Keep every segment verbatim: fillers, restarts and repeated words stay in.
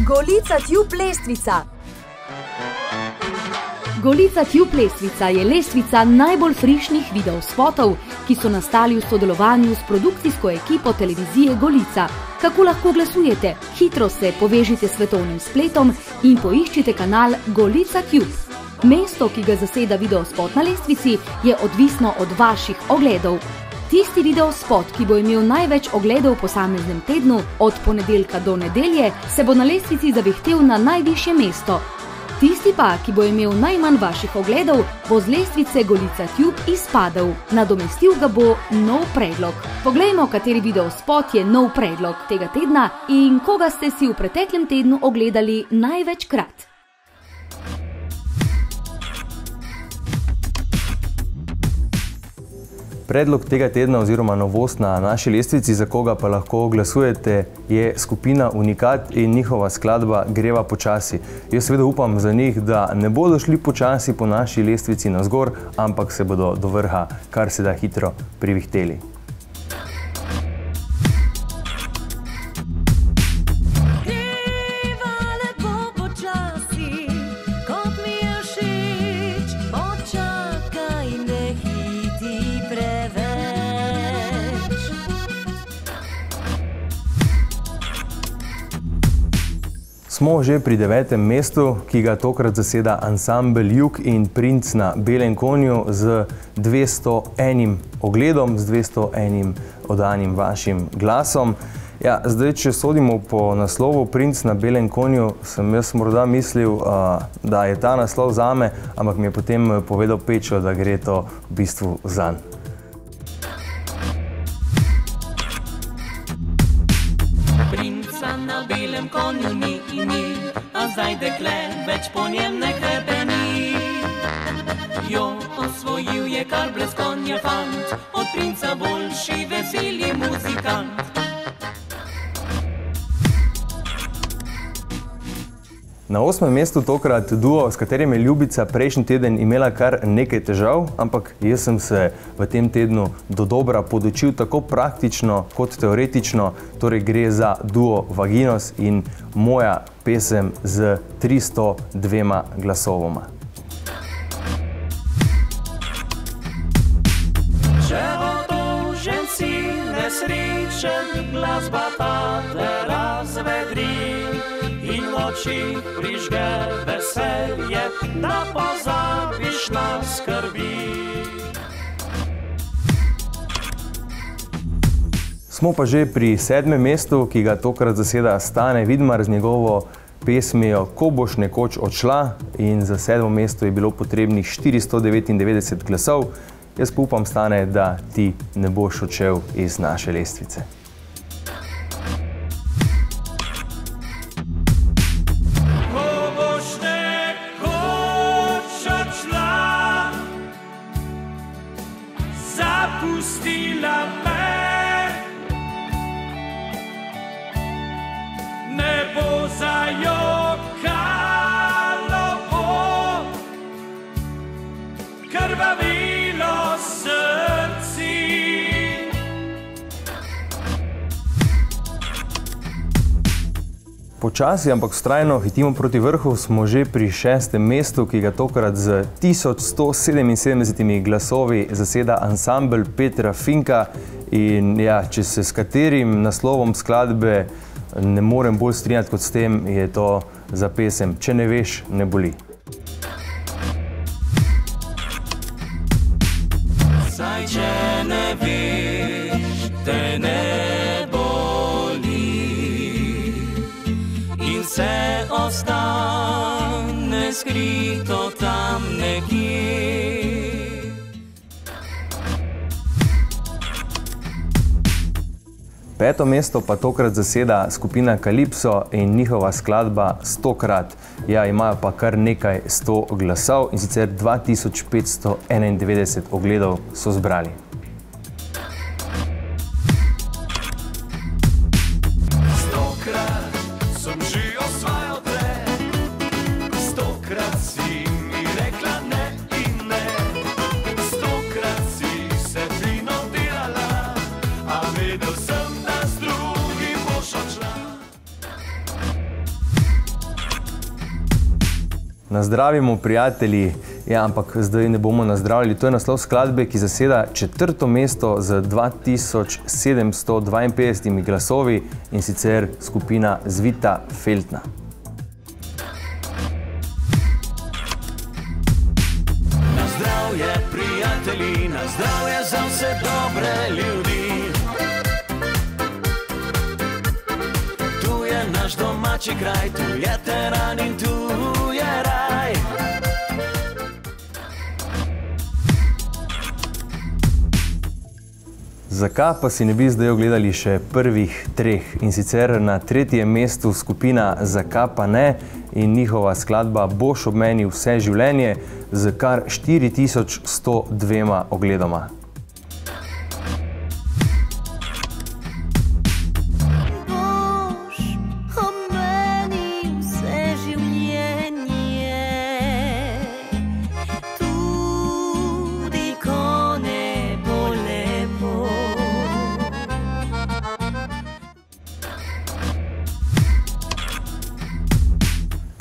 Golica Tube Lestvica. Golica Tube Lestvica je lestvica najbolj frišnih videospotov, ki so nastali v sodelovanju s produkcijsko ekipo televizije Golica. Kako lahko glasujete? Hitro se povežite s svetovnim spletom in poiščite kanal Golica Tube. Mesto, ki ga zaseda videospot na lestvici, je odvisno od vaših ogledov. Tisti videospot, ki bo imel največ ogledov v posameznem tednu, od ponedeljka do nedelje, se bo na lestvici zavihtel na najvišje mesto. Tisti pa, ki bo imel najmanj vaših ogledov, bo z lestvice Golica Tube izpadel. Nadomestil ga bo nov predlog. Poglejmo, kateri videospot je nov predlog tega tedna in koga ste si v preteklem tednu ogledali največkrat. Predlog tega tedna oziroma novost na naši lestvici, za koga pa lahko glasujete, je skupina Unikat in njihova skladba Greva počasi. Jaz seveda upam za njih, da ne bodo šli počasi po naši lestvici navzgor, ampak se bodo do vrha kar se da hitro privihteli. Smo že pri devetem mestu, ki ga tokrat zaseda ansambel Juk in Princ na belem konju z dvesto enim ogledom, z dvesto enim oddanim vašim glasom. Ja, zdaj, če sodimo po naslovu Princ na belem konju, sem jaz morda mislil, da je ta naslov zame, ampak mi je potem povedal Pečo, da gre to v bistvu zanj. Na belem konju ni imi, a zdaj dekle več po njem ne krepeni. Jo osvojil je kar brez konja fant, od princa boljši veseli muzikant. Na osmem mestu tokrat duo, s katerim je Ljubica prejšnji teden imela kar nekaj težav, ampak jaz sem se v tem tednu dodobra podučil tako praktično kot teoretično, torej gre za duo Vagabundos in moja pesem z tristo dvema glasovoma. Če bo dolžen si nesrečen, glasba ta te razvedri. In v očih prižge veselje, da pozabiš na skrbi. Smo pa že pri sedmem mestu, ki ga tokrat zaseda Stane Vidmar z njegovo pesmijo Ko boš nekoč odšla, in za sedmo mesto je bilo potrebnih štiristo devetindevetdeset glasov. Jaz pa upam, Stane, da ti ne boš odšel iz naše lestvice. Zapustila me, nebo zajokalo bo, krvavilo srci. Počasi, ampak vztrajno hitimo proti vrhu, smo že pri šestem mestu, ki ga tokrat z tisoč sto sedeminsedemdesetimi glasovi zaseda ansambel Petra Finca. In ja, če se s katerim naslovom skladbe ne morem bolj strinjati kot s tem, je to za pesem Če ne veš, ne boli. Saj če ne veš, te ne se ostane skrito tam nekje. Peto mesto pa tokrat zaseda skupina Kalipso in njihova skladba sto krat. Ja, imajo pa kar nekaj sto glasov, in sicer dva tisoč petsto enaindevetdeset ogledov so zbrali. Vedel sem, da s drugim boš odšla. Nazdravimo prijatelji, ja, ampak zdaj ne bomo nazdravljali. To je naslov skladbe, ki zaseda četrto mesto z dva tisoč sedemsto dvainpetdesetimi glasovi, in sicer skupina Zvita Feltna. Nazdravje prijatelji, nazdravje za vse dobre ljudi. Tu je naš domači kraj, tu je teran in tu je raj. Zakaj pa si ne bi zdaj ogledali še prvih treh, in sicer na tretjem mestu skupina Zakaj pa ne in njihova skladba Boš obmeni vse življenje z kar štiri tisoč sto dvema ogledoma.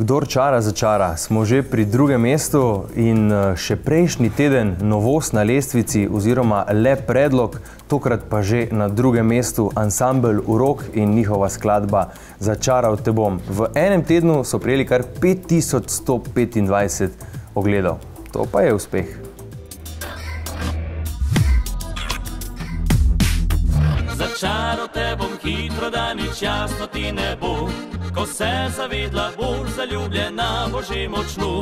Kdor čara začara, smo že pri drugem mestu in še prejšnji teden novost na lestvici oziroma le predlog, tokrat pa že na drugem mestu ansambel Urok in njihova skladba Za Čara od tebom. V enem tednu so prejeli kar pet tisoč sto petindvajset ogledov. To pa je uspeh. Za čaro tebom hitro, da nič jasno ti ne bo. Ko se zavedla boš zaljubljena, boš že močno.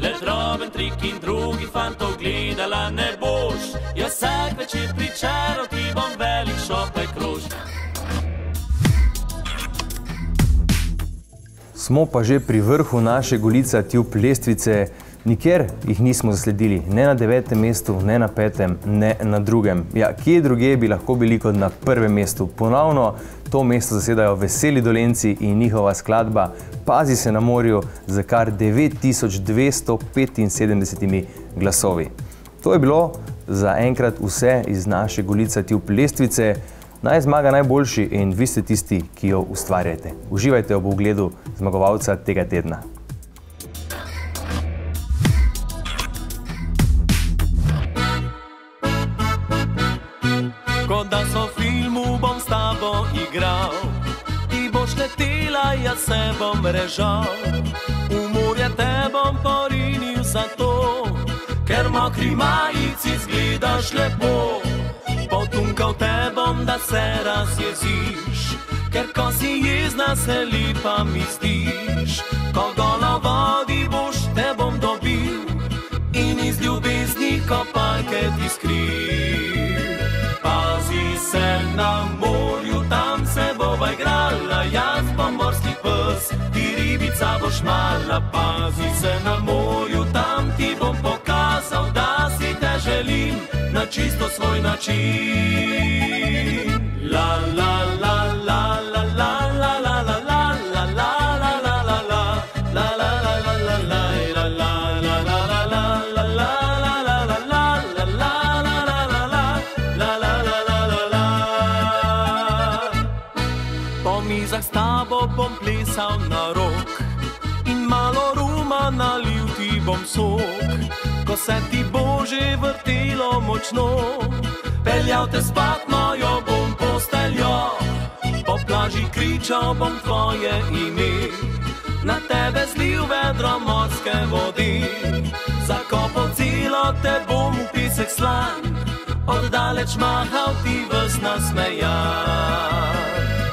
Le droben trik in drugih fantov gledala ne boš. Jaz vsak večer pričaral ti bom velik šopek rož. Smo pa že pri vrhu naše Golica Tube lestvice. Nikjer jih nismo zasledili, ne na devetem mestu, ne na petem, ne na drugem. Ja, kje druge bi lahko bili kot na prvem mestu? Ponovno to mesto zasedajo Veseli Dolenci in njihova skladba Pazi se na morju z kar devet tisoč dvesto petinsedemdesetimi glasovi. To je bilo za enkrat vse iz naše Golica Tube lestvice. Naj zmaga najboljši in vi ste tisti, ki jo ustvarjate. Uživajte ob ogledu zmagovalca tega tedna. Ko da so v filmu, bom s tabo igral. Ti boš letela, jaz se bom režal. V morje te bom porinil zato, ker mokri majici zgledaš lepo. Potunkal te bom, da se razjeziš, ker ko si jezna, se lepa mi zdiš. Ko golo vodi boš, te bom dobil in iz ljubezni kopalke ti skril. Pazi se na morju, tam se bova igrala, jaz bom morski pes, ti ribica boš mala. Pazi se na morju, tam ti bom pokazal, da si te želim na čisto svoj način. La la la la la la la la la la la la la la la la la la. S tabo bom plesal na rok in malo ruma nalil ti bom sok. Ko se ti bo že vrtelo močno, peljal te spat mojo bom posteljo. Po plaži kričal bom tvoje ime, na tebe zlil vedro morske vode. Zakopal celo te bom v pisek slan, oddaleč mahal ti ves nasmejan.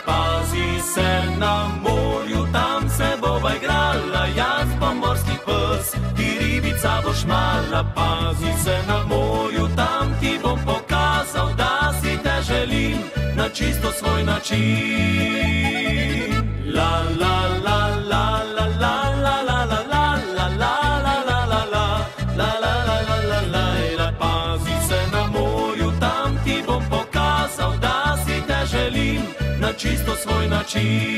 Pazi se na morju, tam se bova igrala, jaz bom morski pes, ti ribica boš mala. Pazi se na morju, tam ti bom pokazal, da si te želim na čisto svoj način. La la la la la la la la la la la la la la la la la la la la. Pazi se na morju, tam ti bom pokazal, da si te želim na čisto svoj način.